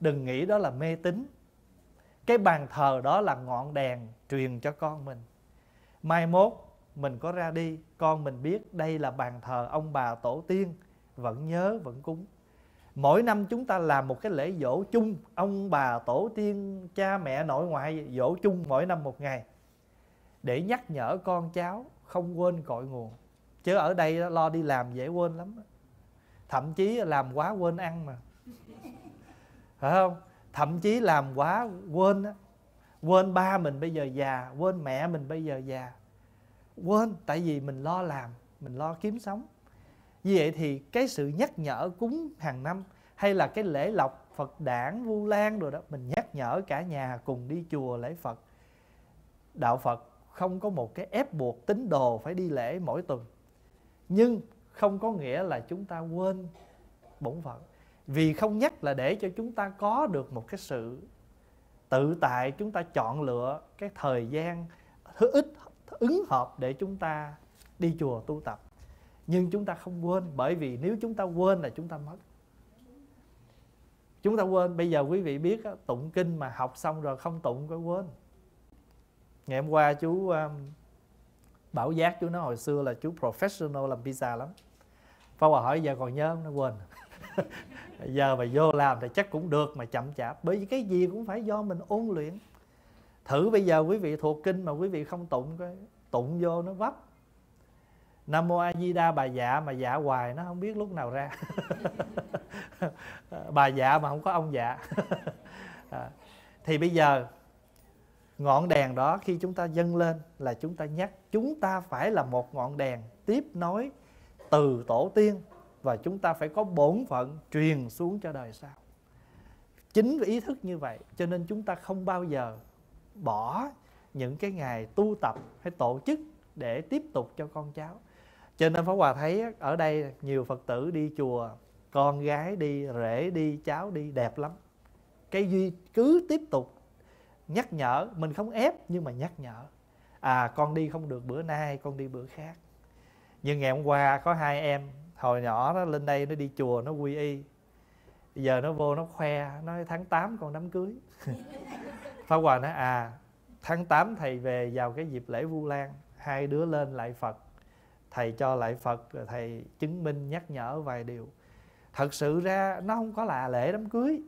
đừng nghĩ đó là mê tín. Cái bàn thờ đó là ngọn đèn truyền cho con mình. Mai mốt mình có ra đi, con mình biết đây là bàn thờ ông bà tổ tiên, vẫn nhớ, vẫn cúng. Mỗi năm chúng ta làm một cái lễ dỗ chung, ông bà tổ tiên, cha mẹ nội ngoại dỗ chung mỗi năm một ngày, để nhắc nhở con cháu không quên cội nguồn. Chứ ở đây lo đi làm dễ quên lắm. Thậm chí làm quá quên ăn mà, phải không? Thậm chí làm quá quên á, quên ba mình bây giờ già, quên mẹ mình bây giờ già. Quên tại vì mình lo làm, mình lo kiếm sống. Vì vậy thì cái sự nhắc nhở cúng hàng năm, hay là cái lễ lọc Phật đản, Vu Lan rồi đó, mình nhắc nhở cả nhà cùng đi chùa lễ Phật. Đạo Phật không có một cái ép buộc tín đồ phải đi lễ mỗi tuần, nhưng không có nghĩa là chúng ta quên bổn phận. Vì không nhắc là để cho chúng ta có được một cái sự tự tại, chúng ta chọn lựa cái thời gian thứ ít ứng hợp để chúng ta đi chùa tu tập. Nhưng chúng ta không quên, bởi vì nếu chúng ta quên là chúng ta mất. Chúng ta quên, bây giờ quý vị biết đó, tụng kinh mà học xong rồi không tụng có quên. Ngày hôm qua chú Bảo Giác, chú nói hồi xưa là chú professional làm pizza lắm. Pháp Hòa hỏi giờ còn nhớ không? Nó quên. Giờ mà vô làm thì chắc cũng được mà chậm chạp. Bởi vì cái gì cũng phải do mình ôn luyện. Thử bây giờ quý vị thuộc kinh mà quý vị không tụng, tụng vô nó vấp. Nam Mô A Di Đa Bà Dạ mà dạ hoài nó không biết lúc nào ra. Bà dạ mà không có ông dạ. Thì bây giờ ngọn đèn đó khi chúng ta dâng lên là chúng ta nhắc chúng ta phải là một ngọn đèn tiếp nối từ tổ tiên, và chúng ta phải có bổn phận truyền xuống cho đời sau. Chính vì ý thức như vậy cho nên chúng ta không bao giờ bỏ những cái ngày tu tập hay tổ chức để tiếp tục cho con cháu. Cho nên Pháp Hòa thấy ở đây nhiều Phật tử đi chùa, con gái đi, rể đi, cháu đi, đẹp lắm. Cái duy cứ tiếp tục nhắc nhở, mình không ép nhưng mà nhắc nhở. À, con đi không được bữa nay, con đi bữa khác. Nhưng ngày hôm qua có hai em hồi nhỏ nó lên đây nó đi chùa nó quy y. Bây giờ nó vô nó khoe, nói tháng 8 con đám cưới. Pháp Hòa nói à, tháng 8 thầy về vào cái dịp lễ Vu Lan, hai đứa lên lại Phật, thầy cho lại Phật, thầy chứng minh nhắc nhở vài điều. Thật sự ra nó không có là lễ đám cưới,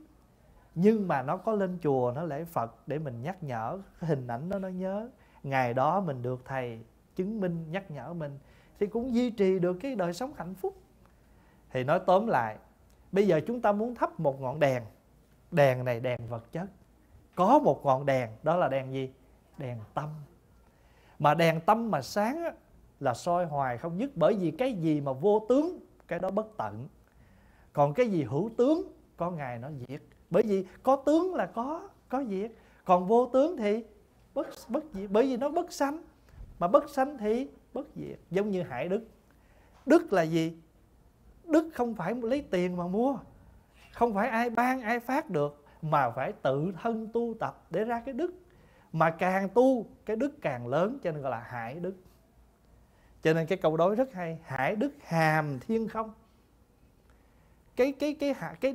nhưng mà nó có lên chùa nó lễ Phật để mình nhắc nhở, cái hình ảnh đó nó nhớ. Ngày đó mình được thầy chứng minh nhắc nhở mình thì cũng duy trì được cái đời sống hạnh phúc. Thì nói tóm lại, bây giờ chúng ta muốn thắp một ngọn đèn. Đèn này đèn vật chất. Có một ngọn đèn, đó là đèn gì? Đèn tâm. Mà đèn tâm mà sáng á, là soi hoài không dứt. Bởi vì cái gì mà vô tướng, cái đó bất tận. Còn cái gì hữu tướng, có ngày nó diệt. Bởi vì có tướng là có diệt. Còn vô tướng thì bất diệt. Bởi vì nó bất sanh. Mà bất sanh thì bất diệt. Giống như Hải Đức. Đức là gì? Đức không phải lấy tiền mà mua. Không phải ai ban ai phát được. Mà phải tự thân tu tập để ra cái đức. Mà càng tu, cái đức càng lớn, cho nên gọi là hải đức. Cho nên cái câu đối rất hay, hải đức hàm thiên không. Cái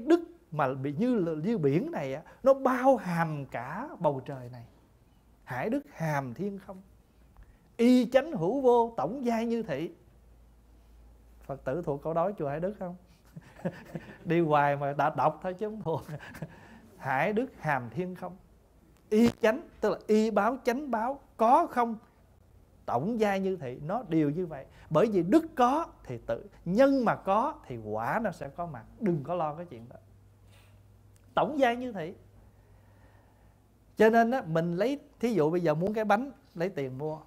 đức mà bị như biển này á, nó bao hàm cả bầu trời này. Hải đức hàm thiên không. Y chánh hữu vô, tổng giai như thị. Phật tử thuộc câu đối chùa Hải Đức không? Đi hoài mà đã đọc thôi chứ không thuộc. Hải đức hàm thiên không. Y chánh, tức là y báo chánh báo, có không tổng gia như thị, nó đều như vậy. Bởi vì đức có thì tự, nhân mà có thì quả nó sẽ có mặt. Đừng có lo cái chuyện đó. Tổng gia như thị. Cho nên á, mình lấy, thí dụ bây giờ muốn cái bánh, lấy tiền mua.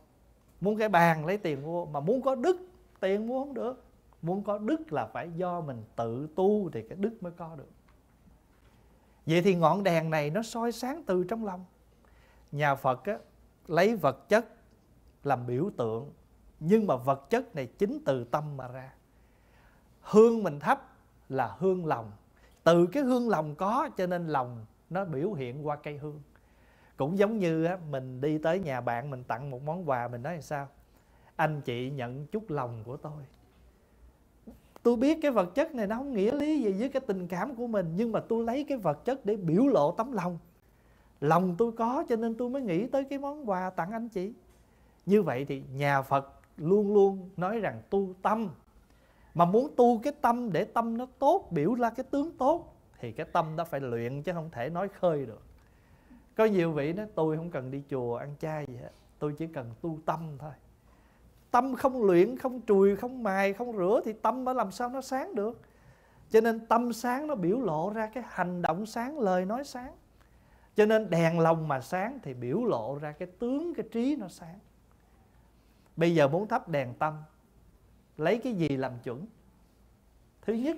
Muốn cái bàn, lấy tiền mua. Mà muốn có đức, tiền mua không được. Muốn có đức là phải do mình tự tu thì cái đức mới có được. Vậy thì ngọn đèn này nó soi sáng từ trong lòng. Nhà Phật á, lấy vật chất làm biểu tượng, nhưng mà vật chất này chính từ tâm mà ra. Hương mình thắp là hương lòng. Từ cái hương lòng có, cho nên lòng nó biểu hiện qua cây hương. Cũng giống như á, mình đi tới nhà bạn, mình tặng một món quà, mình nói làm sao? Anh chị nhận chút lòng của tôi. Tôi biết cái vật chất này nó không nghĩa lý gì với cái tình cảm của mình, nhưng mà tôi lấy cái vật chất để biểu lộ tấm lòng. Lòng tôi có cho nên tôi mới nghĩ tới cái món quà tặng anh chị. Như vậy thì nhà Phật luôn luôn nói rằng tu tâm. Mà muốn tu cái tâm để tâm nó tốt, biểu ra cái tướng tốt, thì cái tâm nó phải luyện chứ không thể nói khơi được. Có nhiều vị nói tôi không cần đi chùa ăn chay gì hết, tôi chỉ cần tu tâm thôi. Tâm không luyện, không chùi, không mài, không rửa thì tâm nó làm sao nó sáng được. Cho nên tâm sáng nó biểu lộ ra cái hành động sáng, lời nói sáng. Cho nên đèn lòng mà sáng thì biểu lộ ra cái tướng, cái trí nó sáng. Bây giờ muốn thắp đèn tâm, lấy cái gì làm chuẩn? Thứ nhất,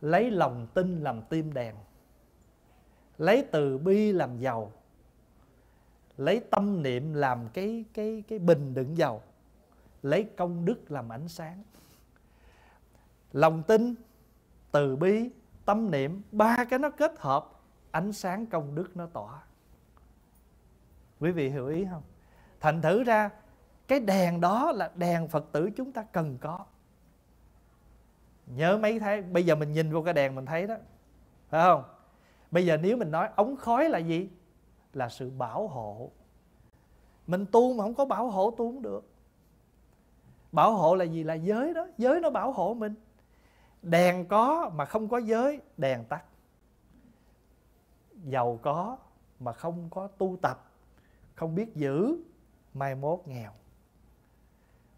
lấy lòng tin làm tim đèn, lấy từ bi làm dầu, lấy tâm niệm làm cái bình đựng dầu, lấy công đức làm ánh sáng. Lòng tin, từ bi, tâm niệm, ba cái nó kết hợp, ánh sáng công đức nó tỏa. Quý vị hiểu ý không? Thành thử ra cái đèn đó là đèn Phật tử chúng ta cần có. Nhớ mấy thấy, bây giờ mình nhìn vô cái đèn mình thấy đó, phải không? Bây giờ nếu mình nói ống khói là gì? Là sự bảo hộ. Mình tu mà không có bảo hộ tu không được. Bảo hộ là gì? Là giới đó. Giới nó bảo hộ mình. Đèn có mà không có giới, đèn tắt. Giàu có mà không có tu tập, không biết giữ, mai mốt nghèo.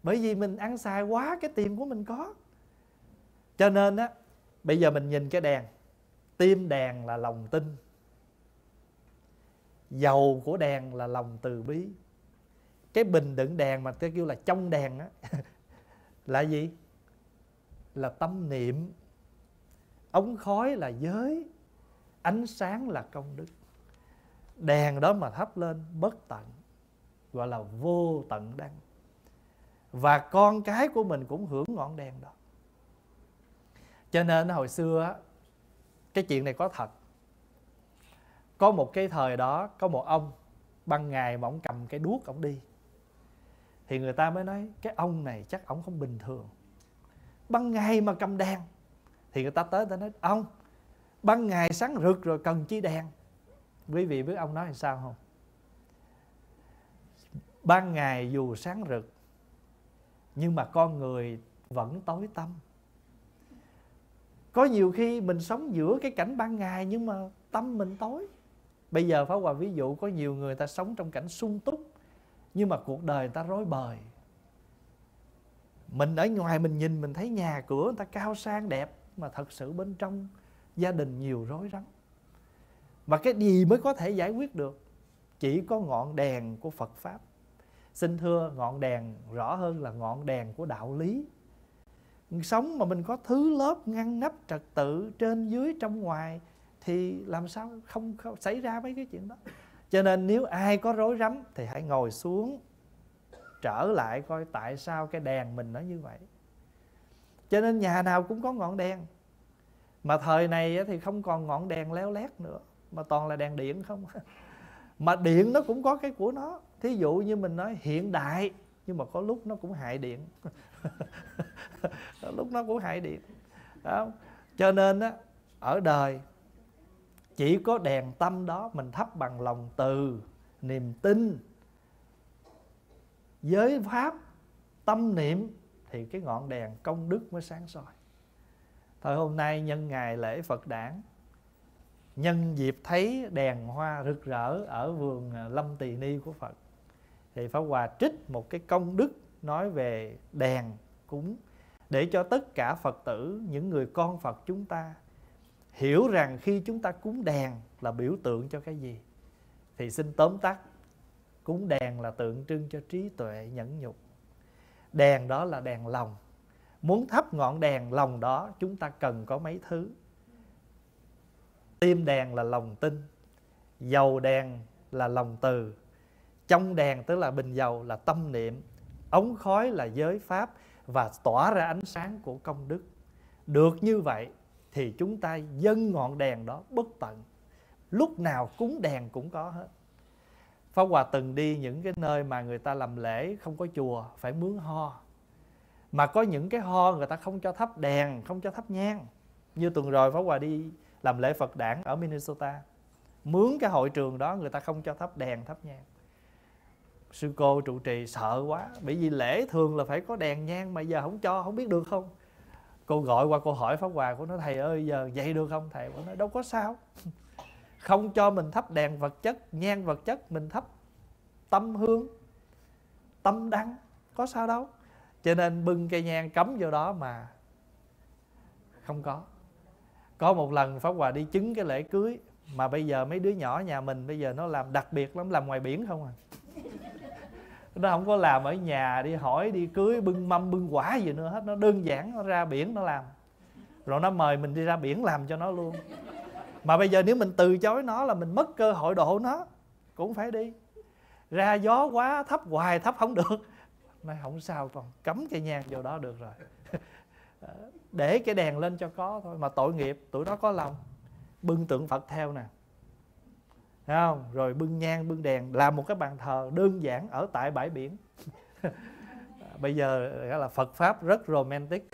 Bởi vì mình ăn xài quá cái tiền của mình có. Cho nên á, bây giờ mình nhìn cái đèn, tim đèn là lòng tin, dầu của đèn là lòng từ bi, cái bình đựng đèn mà kêu là trong đèn á là gì? Là tâm niệm. Ống khói là giới, ánh sáng là công đức. Đèn đó mà thắp lên bất tận, gọi là vô tận đăng. Và con cái của mình cũng hưởng ngọn đèn đó. Cho nên hồi xưa á, cái chuyện này có thật. Có một cái thời đó, có một ông ban ngày mà ông cầm cái đuốc ông đi, thì người ta mới nói cái ông này chắc ông không bình thường. Ban ngày mà cầm đèn, thì người ta tới người ta nói ông, ban ngày sáng rực rồi cần chi đèn. Quý vị biết ông nói làm sao không? Ban ngày dù sáng rực, nhưng mà con người vẫn tối tăm. Có nhiều khi mình sống giữa cái cảnh ban ngày nhưng mà tâm mình tối. Bây giờ Pháp Hòa ví dụ có nhiều người ta sống trong cảnh sung túc, nhưng mà cuộc đời người ta rối bời. Mình ở ngoài mình nhìn mình thấy nhà cửa người ta cao sang đẹp, mà thật sự bên trong gia đình nhiều rối rắm. Và cái gì mới có thể giải quyết được? Chỉ có ngọn đèn của Phật Pháp. Xin thưa, ngọn đèn rõ hơn là ngọn đèn của đạo lý. Sống mà mình có thứ lớp ngăn nắp trật tự trên dưới trong ngoài thì làm sao không xảy ra mấy cái chuyện đó. Cho nên nếu ai có rối rắm thì hãy ngồi xuống trở lại coi tại sao cái đèn mình nó như vậy. Cho nên nhà nào cũng có ngọn đèn. Mà thời này thì không còn ngọn đèn leo lét nữa, mà toàn là đèn điện không. Mà điện nó cũng có cái của nó. Thí dụ như mình nói hiện đại, nhưng mà có lúc nó cũng hại điện. Có lúc nó cũng hại điện. Đó. Cho nên á, ở đời chỉ có đèn tâm đó mình thắp bằng lòng từ, niềm tin, giới pháp, tâm niệm, thì cái ngọn đèn công đức mới sáng soi. Thời hôm nay nhân ngày lễ Phật Đản, nhân dịp thấy đèn hoa rực rỡ ở vườn Lâm Tỳ Ni của Phật, thì Pháp Hòa trích một cái công đức nói về đèn cúng để cho tất cả Phật tử, những người con Phật chúng ta hiểu rằng khi chúng ta cúng đèn là biểu tượng cho cái gì. Thì xin tóm tắt, cúng đèn là tượng trưng cho trí tuệ, nhẫn nhục. Đèn đó là đèn lòng. Muốn thắp ngọn đèn lòng đó, chúng ta cần có mấy thứ. Tim đèn là lòng tin, dầu đèn là lòng từ, trong đèn tức là bình dầu là tâm niệm, ống khói là giới pháp, và tỏa ra ánh sáng của công đức. Được như vậy thì chúng ta dâng ngọn đèn đó bất tận, lúc nào cúng đèn cũng có hết. Pháp Hòa từng đi những cái nơi mà người ta làm lễ không có chùa, phải mướn ho. Mà có những cái ho người ta không cho thắp đèn, không cho thắp nhang. Như tuần rồi Pháp Hòa đi làm lễ Phật đản ở Minnesota, mướn cái hội trường đó người ta không cho thắp đèn, thắp nhang. Sư cô trụ trì sợ quá, bởi vì lễ thường là phải có đèn nhang mà giờ không cho, không biết được không. Cô gọi qua cô hỏi Pháp Hòa, cô nói thầy ơi giờ vậy được không thầy? Cô nói đâu có sao. Không cho mình thắp đèn vật chất, nhang vật chất, mình thắp tâm hương, tâm đăng, có sao đâu. Cho nên bưng cây nhang cắm vô đó mà không có. Có một lần Pháp Hòa đi chứng cái lễ cưới, mà bây giờ mấy đứa nhỏ nhà mình bây giờ nó làm đặc biệt lắm, làm ngoài biển không à. Nó không có làm ở nhà, đi hỏi, đi cưới, bưng mâm, bưng quả gì nữa hết. Nó đơn giản, nó ra biển nó làm. Rồi nó mời mình đi ra biển làm cho nó luôn. Mà bây giờ nếu mình từ chối nó là mình mất cơ hội độ nó. Cũng phải đi. Ra gió quá, thấp hoài, thấp không được. Nói không sao con, cắm cây nhang vô đó được rồi. Để cái đèn lên cho có thôi. Mà tội nghiệp, tụi nó có lòng. Bưng tượng Phật theo nè, thấy không? Rồi bưng nhang, bưng đèn, làm một cái bàn thờ đơn giản ở tại bãi biển. Bây giờ là Phật Pháp rất romantic.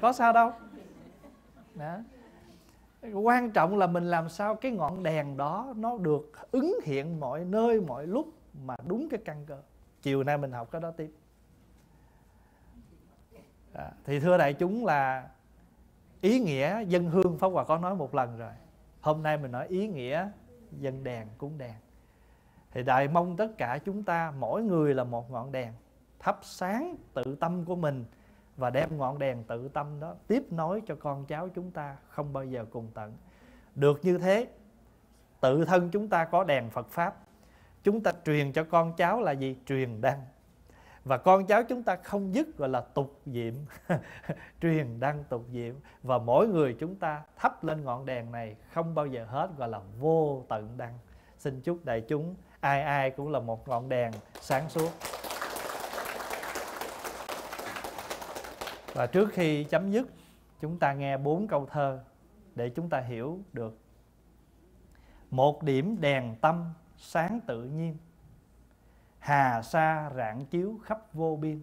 Có sao đâu. Đó. Quan trọng là mình làm sao cái ngọn đèn đó nó được ứng hiện mọi nơi, mọi lúc mà đúng cái căn cơ. Chiều nay mình học cái đó tiếp. Đó. Thì thưa đại chúng là ý nghĩa dân hương Pháp Hòa có nói một lần rồi. Hôm nay mình nói ý nghĩa dân đèn, cúng đèn. Thì đại mong tất cả chúng ta, mỗi người là một ngọn đèn, thắp sáng tự tâm của mình và đem ngọn đèn tự tâm đó tiếp nối cho con cháu chúng ta không bao giờ cùng tận. Được như thế, tự thân chúng ta có đèn Phật Pháp, chúng ta truyền cho con cháu là gì? Truyền đăng. Và con cháu chúng ta không dứt gọi là tục diệm. Truyền đăng tục diệm. Và mỗi người chúng ta thắp lên ngọn đèn này không bao giờ hết, gọi là vô tận đăng. Xin chúc đại chúng ai ai cũng là một ngọn đèn sáng suốt. Và trước khi chấm dứt, chúng ta nghe 4 câu thơ để chúng ta hiểu được. Một điểm đèn tâm sáng tự nhiên, hà sa rạng chiếu khắp vô biên.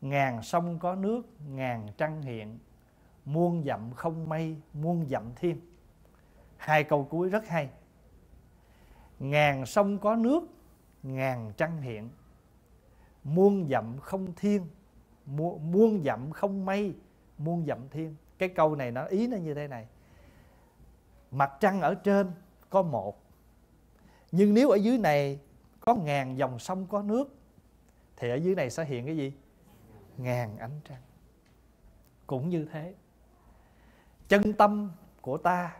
Ngàn sông có nước, ngàn trăng hiện, muôn dặm không mây, muôn dặm thiên. Hai câu cuối rất hay. Ngàn sông có nước, ngàn trăng hiện, muôn dặm không thiên, muôn dặm không mây, muôn dặm thiên. Cái câu này nó ý nó như thế này. Mặt trăng ở trên có một, nhưng nếu ở dưới này có ngàn dòng sông có nước, thì ở dưới này sẽ hiện cái gì? Ngàn ánh trăng. Cũng như thế, chân tâm của ta,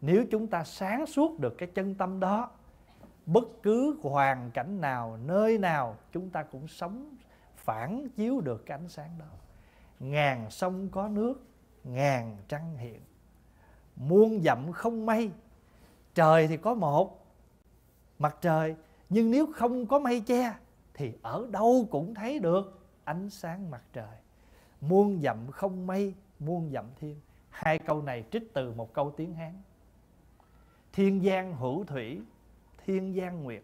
nếu chúng ta sáng suốt được cái chân tâm đó, bất cứ hoàn cảnh nào, nơi nào, chúng ta cũng sống phản chiếu được cái ánh sáng đó. Ngàn sông có nước, ngàn trăng hiện, muôn dặm không mây. Trời thì có một mặt trời, nhưng nếu không có mây che thì ở đâu cũng thấy được ánh sáng mặt trời. Muôn dặm không mây, muôn dặm thiên. Hai câu này trích từ một câu tiếng Hán. Thiên giang hữu thủy, thiên giang nguyệt,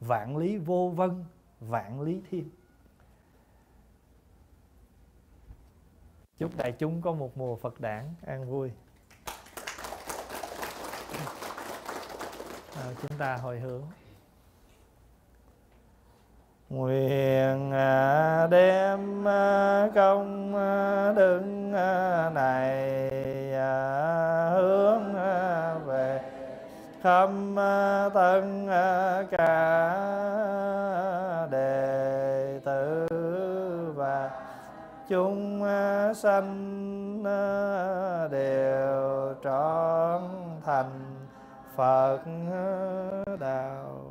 vạn lý vô vân, vạn lý thiên. Chúc đại chúng có một mùa Phật đản an vui. Chúng ta hồi hướng. Nguyện đem công đức này hướng về khâm tân cả đệ tử và chúng sanh đều trọn thành Phật đạo.